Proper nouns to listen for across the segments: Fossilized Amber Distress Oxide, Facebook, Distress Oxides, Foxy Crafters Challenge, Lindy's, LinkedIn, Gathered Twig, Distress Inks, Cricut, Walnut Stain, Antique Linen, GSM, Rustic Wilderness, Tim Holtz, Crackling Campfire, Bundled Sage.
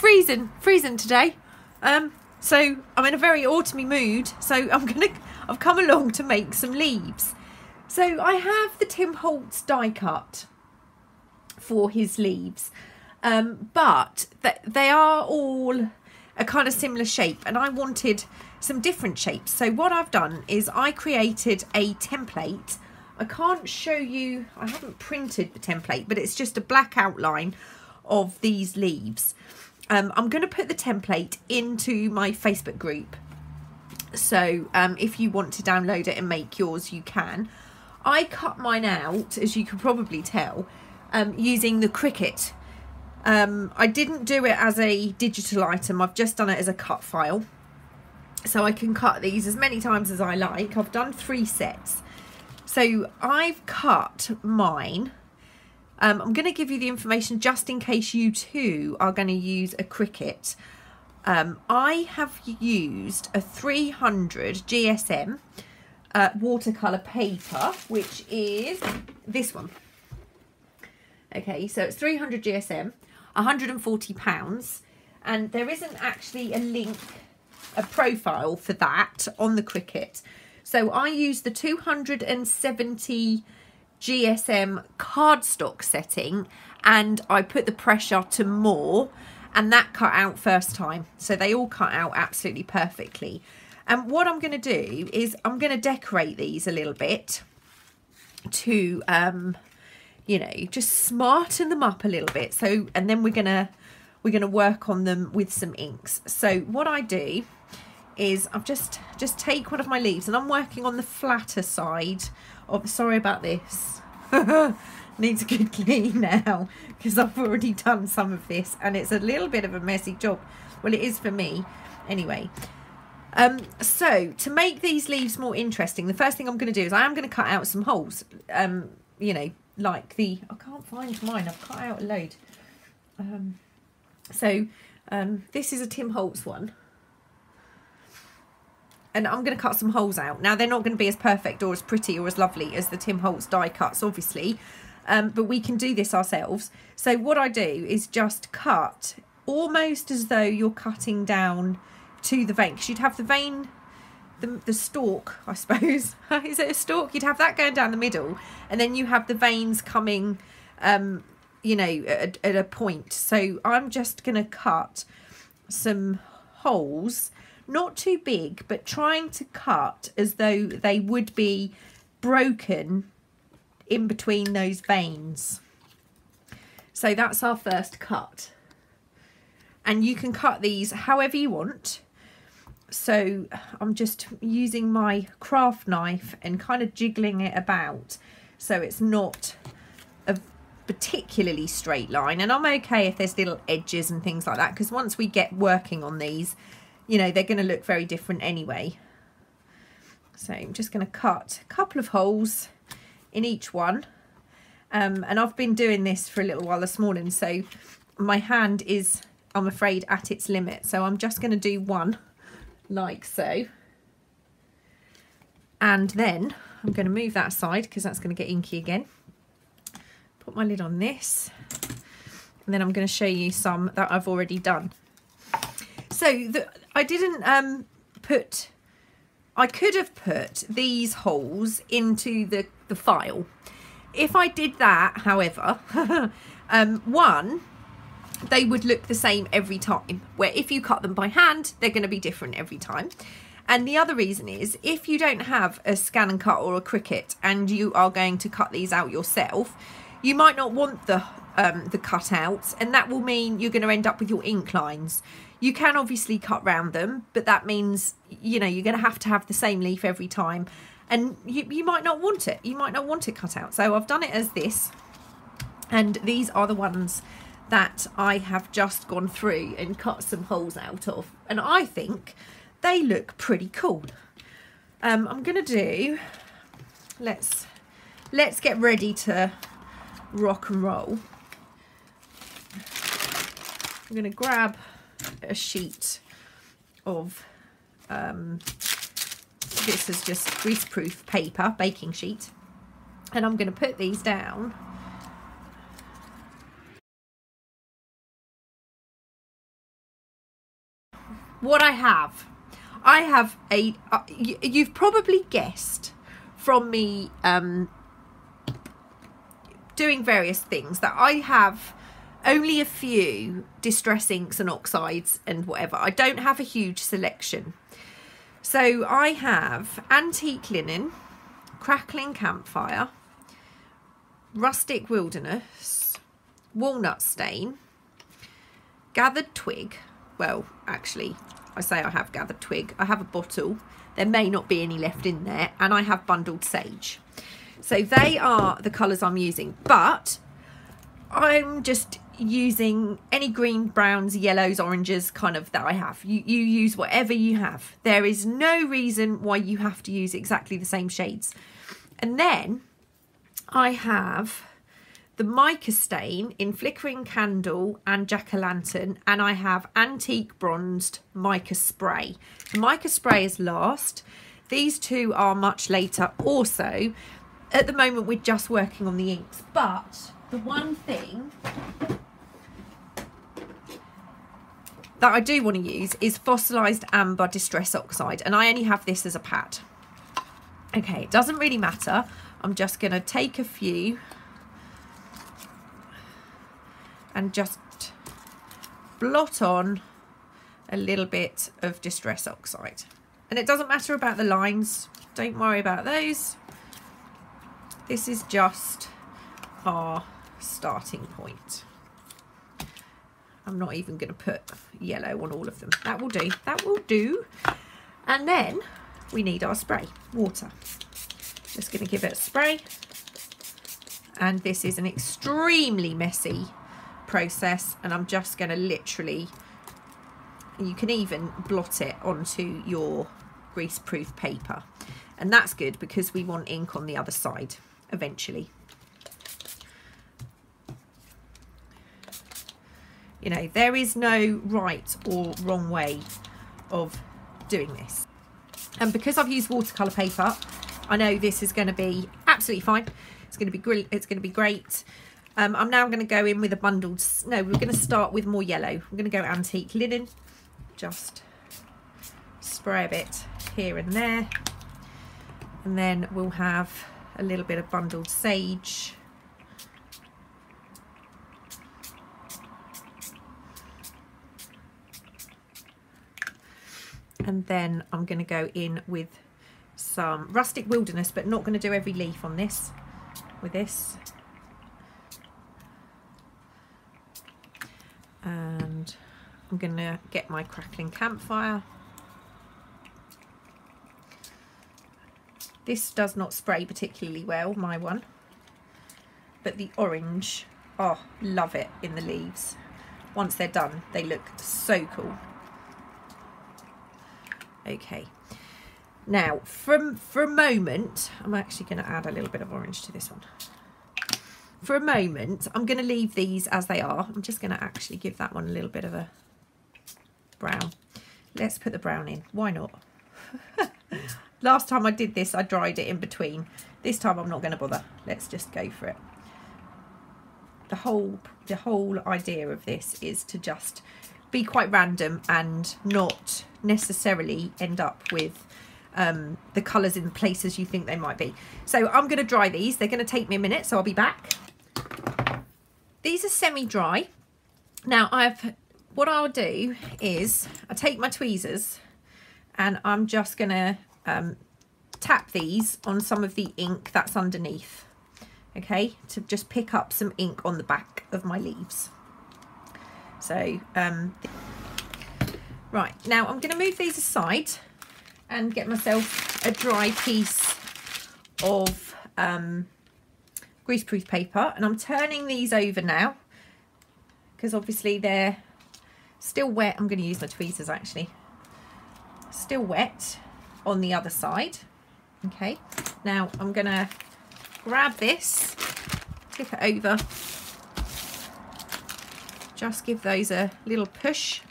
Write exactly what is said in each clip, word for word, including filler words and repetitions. freezing, freezing today. Um, so I'm in a very autumny mood. So I'm gonna, I've come along to make some leaves. So I have the Tim Holtz die cut for his leaves, um, but th they are all a kind of similar shape, and I wanted some different shapes. So what I've done is I created a template. I can't show you, I haven't printed the template, but it's just a black outline of these leaves. Um, I'm going to put the template into my Facebook group. So um, if you want to download it and make yours, you can. I cut mine out, as you can probably tell, um, using the Cricut. Um, I didn't do it as a digital item. I've just done it as a cut file. So I can cut these as many times as I like. I've done three sets. So I've cut mine. Um, I'm going to give you the information just in case you too are going to use a Cricut. Um, I have used a three hundred G S M uh, watercolour paper, which is this one. Okay, so it's three hundred G S M, one hundred and forty pounds. And there isn't actually a link, a profile for that on the Cricut. So I used the two hundred and seventy G S M cardstock setting, and I put the pressure to more, and that cut out first time. So they all cut out absolutely perfectly. And what I'm going to do is I'm going to decorate these a little bit to, um, you know, just smarten them up a little bit. So, and then we're going to, we're going to work on them with some inks. So what I do is I've just just take one of my leaves, and I'm working on the flatter side of, sorry about this, needs a good clean now, because I've already done some of this and it's a little bit of a messy job. Well, it is for me anyway. Um, so to make these leaves more interesting, the first thing I'm going to do is I am going to cut out some holes, um, you know, like the, I can't find mine, I've cut out a load. Um, so um, this is a Tim Holtz one. And I'm going to cut some holes out. Now, they're not going to be as perfect or as pretty or as lovely as the Tim Holtz die cuts, obviously. Um, but we can do this ourselves. So what I do is just cut almost as though you're cutting down to the vein. Because you'd have the vein, the, the stalk, I suppose. Is it a stalk? You'd have that going down the middle. And then you have the veins coming, um, you know, at, at a point. So I'm just going to cut some holes. Not too big, but trying to cut as though they would be broken in between those veins. So that's our first cut. And you can cut these however you want. So I'm just using my craft knife and kind of jiggling it about so it's not a particularly straight line. And I'm okay if there's little edges and things like that, because once we get working on these, you know, they're going to look very different anyway. So I'm just going to cut a couple of holes in each one. Um, and I've been doing this for a little while this morning, so my hand is, I'm afraid, at its limit. So I'm just going to do one like so. And then I'm going to move that aside because that's going to get inky again. Put my lid on this. And then I'm going to show you some that I've already done. So the, I didn't um, put, I could have put these holes into the, the file. If I did that, however, um, one, they would look the same every time, where if you cut them by hand, they're going to be different every time. And the other reason is, if you don't have a scan and cut or a Cricut and you are going to cut these out yourself, you might not want the um, the cutouts, and that will mean you're going to end up with your ink lines. You can obviously cut round them, but that means, you know, you're going to have to have the same leaf every time, and you, you might not want it. You might not want it cut out. So I've done it as this, and these are the ones that I have just gone through and cut some holes out of, and I think they look pretty cool. Um, I'm going to do, let's, let's get ready to rock and roll. I'm going to grab a sheet of um, this is just greaseproof paper, baking sheet, and I'm going to put these down. what I have. I have a, uh, you, you've probably guessed from me um, doing various things that I have only a few Distress Inks and Oxides and whatever. I don't have a huge selection. So I have Antique Linen, Crackling Campfire, Rustic Wilderness, Walnut Stain, Gathered Twig. Well, actually, I say I have Gathered Twig. I have a bottle. There may not be any left in there. And I have Bundled Sage. So they are the colours I'm using. But I'm just using any green, browns, yellows, oranges kind of that I have. You, you use whatever you have. There is no reason why you have to use exactly the same shades. And then I have the Mica Stain in Flickering Candle and Jack-o'-lantern, and I have Antique Bronzed Mica Spray. The Mica Spray is last. These two are much later also. At the moment we're just working on the inks, but the one thing that I do want to use is Fossilized Amber Distress Oxide, and I only have this as a pad. Okay, it doesn't really matter. I'm just going to take a few and just blot on a little bit of Distress Oxide. And it doesn't matter about the lines. Don't worry about those. This is just our starting point. I'm not even going to put yellow on all of them. That will do. That will do. And then we need our spray, water. Just going to give it a spray, and this is an extremely messy process, and I'm just going to literally, you can even blot it onto your greaseproof paper, and that's good because we want ink on the other side eventually. You know, there is no right or wrong way of doing this, and because I've used watercolor paper, I know this is going to be absolutely fine. It's going to be great. It's going to be great. Um, I'm now going to go in with a bundled. No, we're going to start with more yellow. I'm going to go Antique Linen. Just spray a bit here and there, and then we'll have a little bit of Bundled Sage. And then I'm going to go in with some Rustic Wilderness, but not going to do every leaf on this with this, and I'm gonna get my Crackling Campfire. This does not spray particularly well, my one, but the orange, oh, love it in the leaves. Once they're done, they look so cool. Okay. Now, from, for a moment, I'm actually going to add a little bit of orange to this one. For a moment, I'm going to leave these as they are. I'm just going to actually give that one a little bit of a brown. Let's put the brown in. Why not? Last time I did this, I dried it in between. This time, I'm not going to bother. Let's just go for it. The whole, the whole idea of this is to just be quite random and not necessarily end up with um the colours in places you think they might be. So I'm going to dry these. They're going to take me a minute, so I'll be back. These are semi-dry now. I've what I'll do is I take my tweezers and I'm just going to um, tap these on some of the ink that's underneath, okay, to just pick up some ink on the back of my leaves. So um right now I'm going to move these aside and get myself a dry piece of um, greaseproof paper. And I'm turning these over now because obviously they're still wet. I'm going to use my tweezers actually. Still wet on the other side. Okay, now I'm going to grab this, flip it over. Just give those a little push.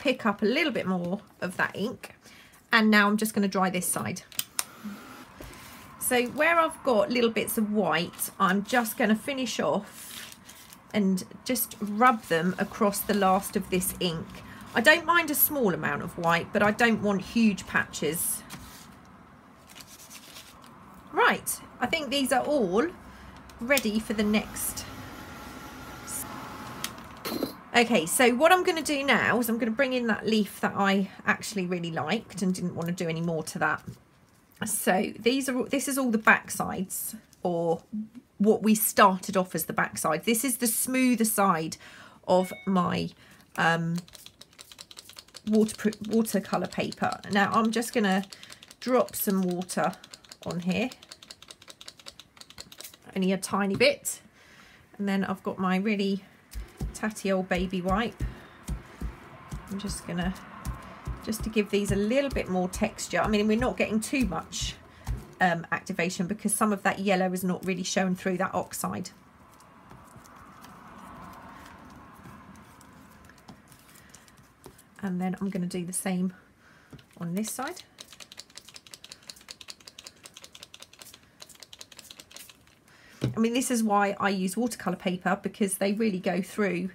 Pick up a little bit more of that ink, and now I'm just going to dry this side. So where I've got little bits of white, I'm just going to finish off and just rub them across the last of this ink I don't mind a small amount of white, but I don't want huge patches. Right, I think these are all ready for the next. Okay, so what I'm going to do now is I'm going to bring in that leaf that I actually really liked and didn't want to do any more to that. So these are this is all the back sides, or what we started off as the back side. This is the smoother side of my um, water watercolour paper. Now I'm just going to drop some water on here, only a tiny bit, and then I've got my really tatty old baby wipe. I'm just gonna just to give these a little bit more texture. I mean, we're not getting too much um, activation because some of that yellow is not really shown through that oxide. And then I'm going to do the same on this side. I mean, this is why I use watercolour paper, because they really go through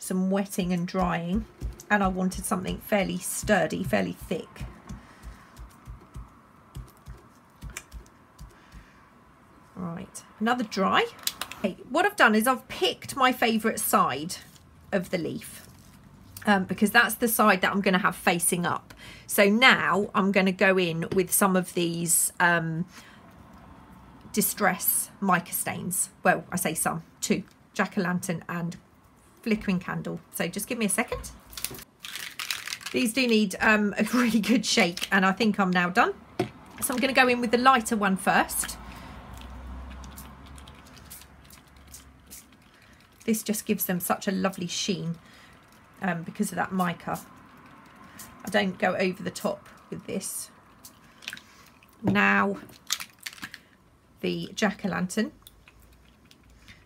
some wetting and drying, and I wanted something fairly sturdy, fairly thick. Right, another dry. Okay, what I've done is I've picked my favourite side of the leaf, um, because that's the side that I'm going to have facing up. So now I'm going to go in with some of these um, Distress mica stains. Well, I say some, two, jack-o'-lantern and flickering candle. So just give me a second. These do need um, a really good shake, and I think I'm now done. So I'm going to go in with the lighter one first. This just gives them such a lovely sheen um, because of that mica. I don't go over the top with this. Now, the jack-o'-lantern.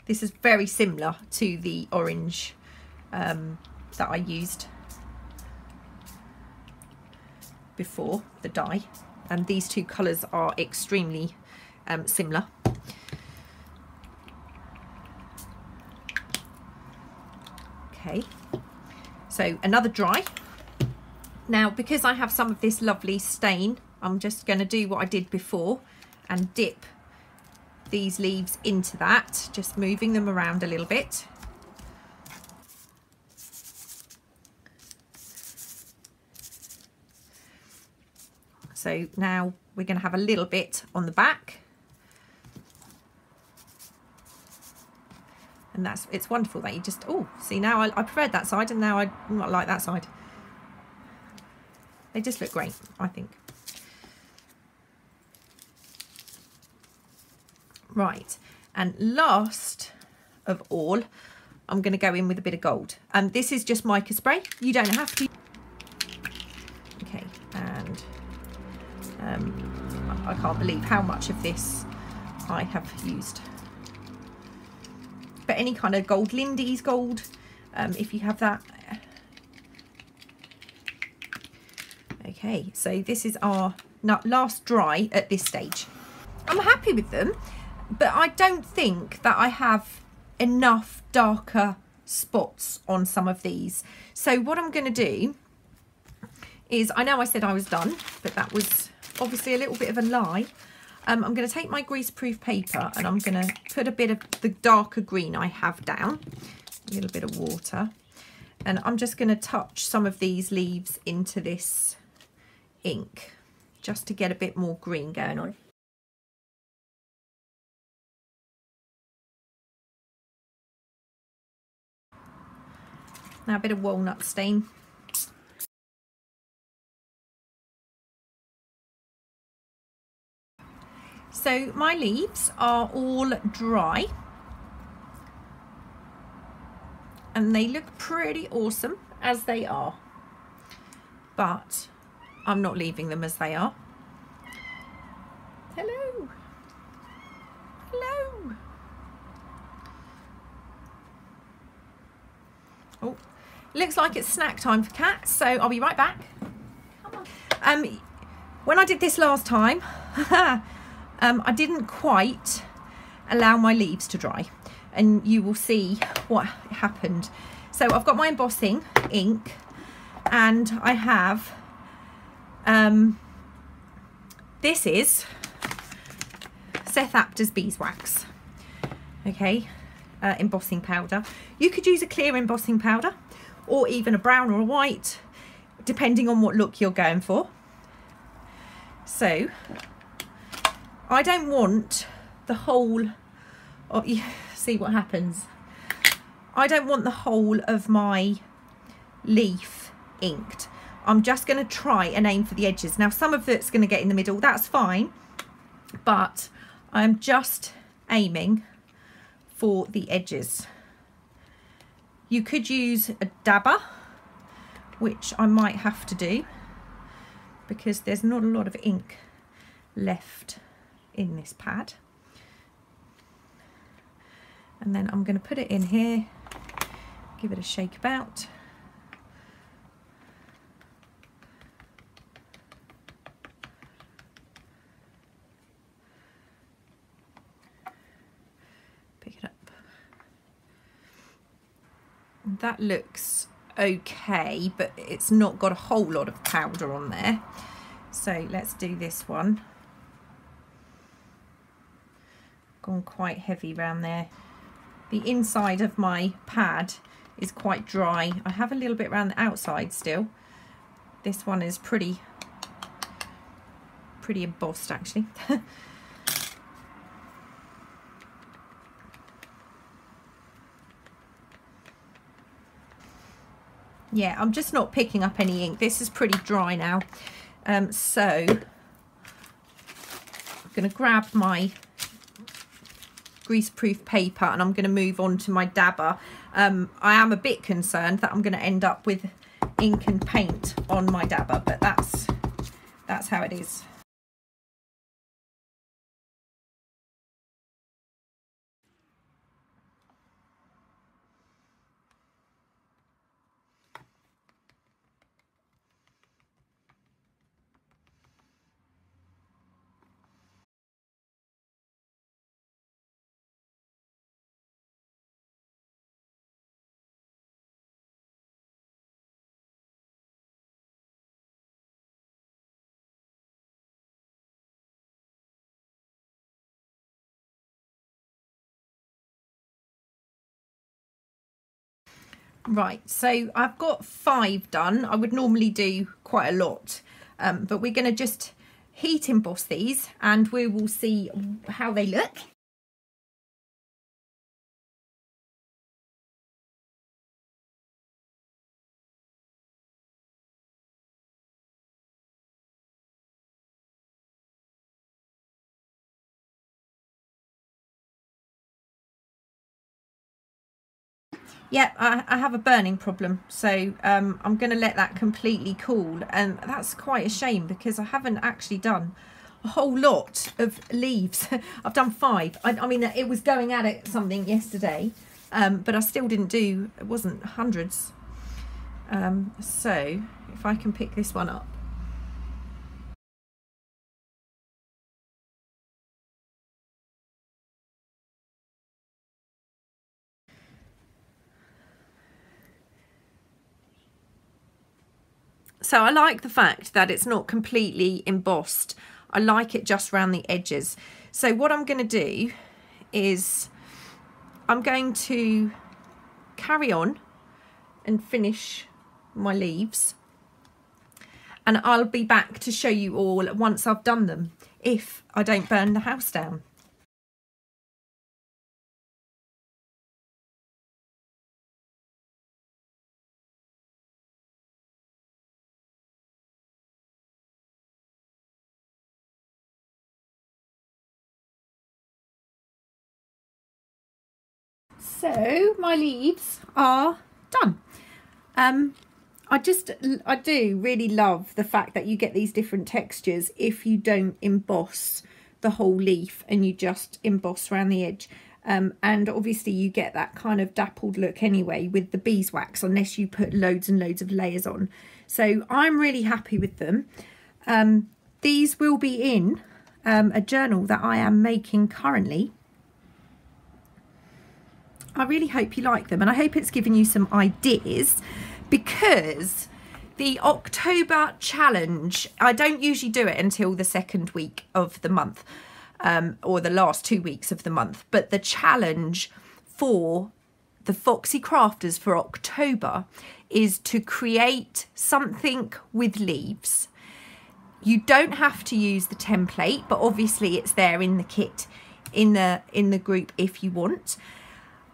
This is very similar to the orange um, that I used before, the dye, and these two colours are extremely um, similar. Okay, so another dry. Now, because I have some of this lovely stain, I'm just going to do what I did before and dip these leaves into that, just moving them around a little bit. So now we're going to have a little bit on the back, and that's, it's wonderful that you just, oh, see, now I, I preferred that side and now I not like that side. They just look great, I think. Right, and last of all, I'm going to go in with a bit of gold. And um, this is just mica spray. You don't have to. Okay, and um, I can't believe how much of this I have used. But any kind of gold, Lindy's gold, um, if you have that. Okay, so this is our last dry at this stage. I'm happy with them. But I don't think that I have enough darker spots on some of these. So what I'm going to do is, I know I said I was done, but that was obviously a little bit of a lie. Um, I'm going to take my greaseproof paper and I'm going to put a bit of the darker green I have down, a little bit of water. And I'm just going to touch some of these leaves into this ink just to get a bit more green going on. Now a bit of walnut stain. So my leaves are all dry and they look pretty awesome as they are, but I'm not leaving them as they are. Hello. Hello. Oh, looks like it's snack time for cats, so I'll be right back. Come on. Um, when I did this last time, um, I didn't quite allow my leaves to dry, and you will see what happened. So I've got my embossing ink and I have um this is Seth Apter's beeswax, okay, uh, embossing powder. You could use a clear embossing powder or even a brown or a white, depending on what look you're going for. So I don't want the whole of, you see what happens, I don't want the whole of my leaf inked. I'm just going to try and aim for the edges. Now some of it's going to get in the middle, that's fine, but I'm just aiming for the edges. You could use a dabber, which I might have to do because there's not a lot of ink left in this pad. And then I'm going to put it in here, give it a shake about. That looks okay, but it's not got a whole lot of powder on there. So let's do this one. Gone quite heavy round there. The inside of my pad is quite dry. I have a little bit around the outside still. This one is pretty, pretty embossed actually. Yeah, I'm just not picking up any ink. This is pretty dry now. Um, so I'm going to grab my greaseproof paper and I'm going to move on to my dabber. Um, I am a bit concerned that I'm going to end up with ink and paint on my dabber, but that's, that's how it is. Right, so I've got five done. I would normally do quite a lot, um, but we're going to just heat emboss these and we will see how they look. Yeah, I, I have a burning problem, so um, I'm going to let that completely cool, and that's quite a shame because I haven't actually done a whole lot of leaves. I've done five. I, I mean, it was going at it something yesterday, um, but I still didn't do, it wasn't hundreds. Um, so if I can pick this one up. So I like the fact that it's not completely embossed. I like it just around the edges. So what I'm going to do is I'm going to carry on and finish my leaves. And I'll be back to show you all once I've done them, if I don't burn the house down. So my leaves are done. Um, I just, I do really love the fact that you get these different textures if you don't emboss the whole leaf and you just emboss around the edge. Um, and obviously you get that kind of dappled look anyway with the beeswax, unless you put loads and loads of layers on. So I'm really happy with them. Um, these will be in um, a journal that I am making currently. I really hope you like them, and I hope it's given you some ideas, because the October challenge. I don't usually do it until the second week of the month, um, or the last two weeks of the month, but the challenge for the Foxy Crafters for October is to create something with leaves. You don't have to use the template, but obviously it's there in the kit, in the in the group if you want.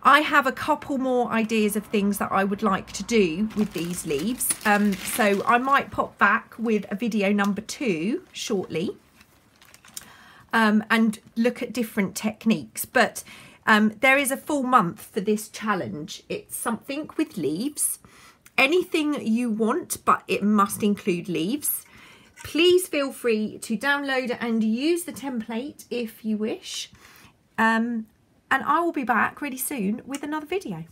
I have a couple more ideas of things that I would like to do with these leaves. Um, so I might pop back with a video number two shortly, um, and look at different techniques. But um, there is a full month for this challenge. It's something with leaves, anything you want, but it must include leaves. Please feel free to download and use the template if you wish. Um, and I will be back really soon with another video.